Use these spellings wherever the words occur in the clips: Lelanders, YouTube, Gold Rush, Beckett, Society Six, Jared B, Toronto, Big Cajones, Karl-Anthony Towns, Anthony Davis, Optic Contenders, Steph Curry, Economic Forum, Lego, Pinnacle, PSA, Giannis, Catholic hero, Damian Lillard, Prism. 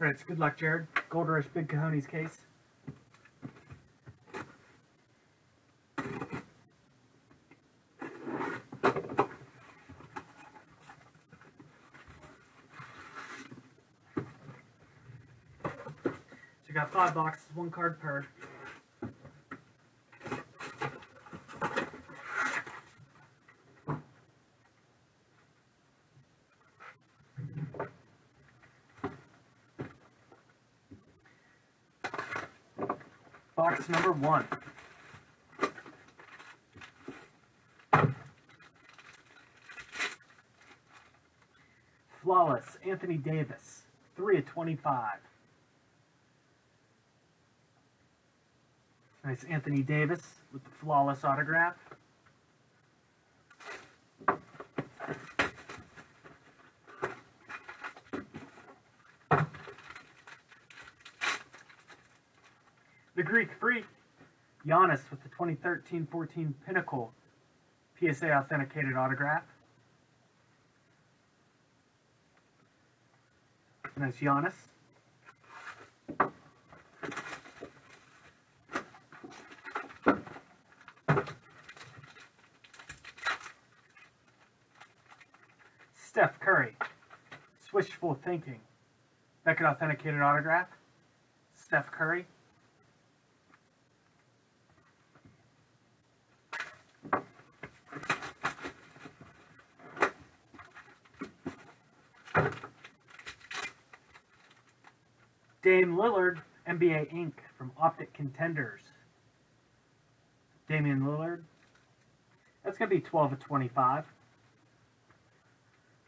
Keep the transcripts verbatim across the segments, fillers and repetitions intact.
Alright, so good luck, Jared. Gold Rush Big Cojones case. So you got five boxes, one card per. Box number one. Flawless, Anthony Davis, three of twenty-five. Nice Anthony Davis with the flawless autograph. The Greek Freak, Giannis with the twenty thirteen fourteen Pinnacle P S A authenticated autograph. Nice Giannis. Steph Curry, Switchful Thinking, Beckett authenticated autograph. Steph Curry. Dame Lillard, N B A Incorporated from Optic Contenders. Damian Lillard. That's going to be twelve of twenty-five.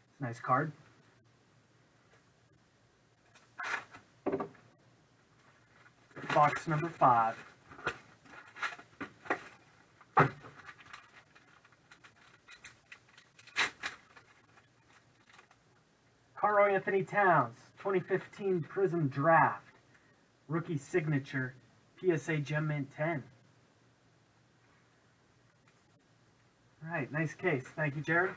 It's a nice card. Box number five. Karl-Anthony Towns, twenty fifteen Prism Draft, Rookie Signature, P S A Gem Mint ten. All right, nice case. Thank you, Jared.